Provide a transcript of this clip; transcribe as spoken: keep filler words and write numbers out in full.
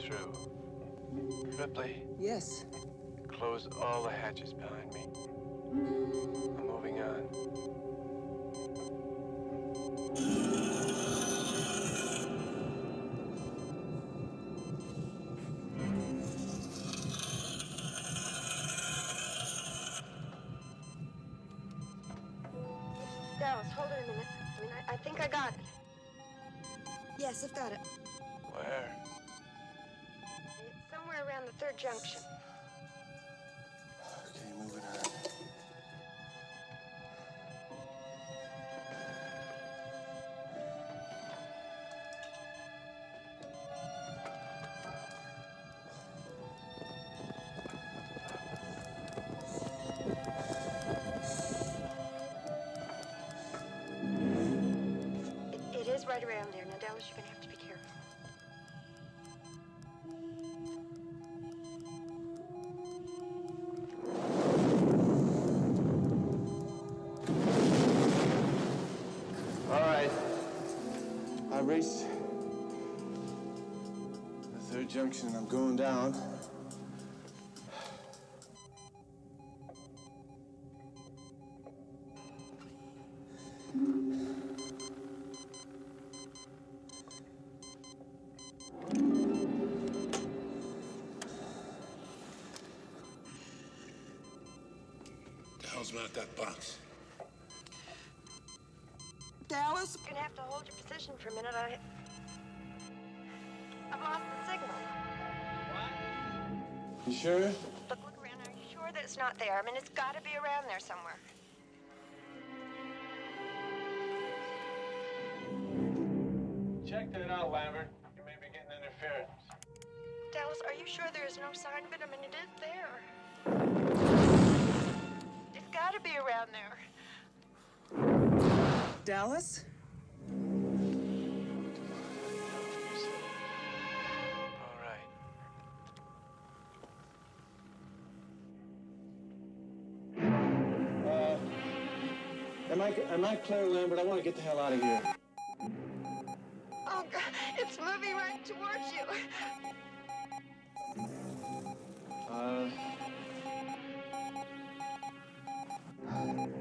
through. Ripley. Yes. Close all the hatches behind me. I'm moving on. Hold on a minute. I mean, I, I think I got it. Yes, I've got it. Where? It's somewhere around the third junction. Okay, moving on. Right around there. Now, Dallas, you're going to have to be careful. All right. I raced the third junction, and I'm going down. Not that box. Dallas? You're gonna have to hold your position for a minute. I... I've lost the signal. What? You sure? Look, look around. Are you sure that it's not there? I mean, it's gotta be around there somewhere. Check that out, Lambert. You may be getting interference. Dallas, are you sure there is no sign of it? I mean, it is there. Gotta be around there. Dallas? All right. Uh, am I, am I clear, Lambert? I want to get the hell out of here. Oh, God. It's moving right towards you. Uh... Thank you.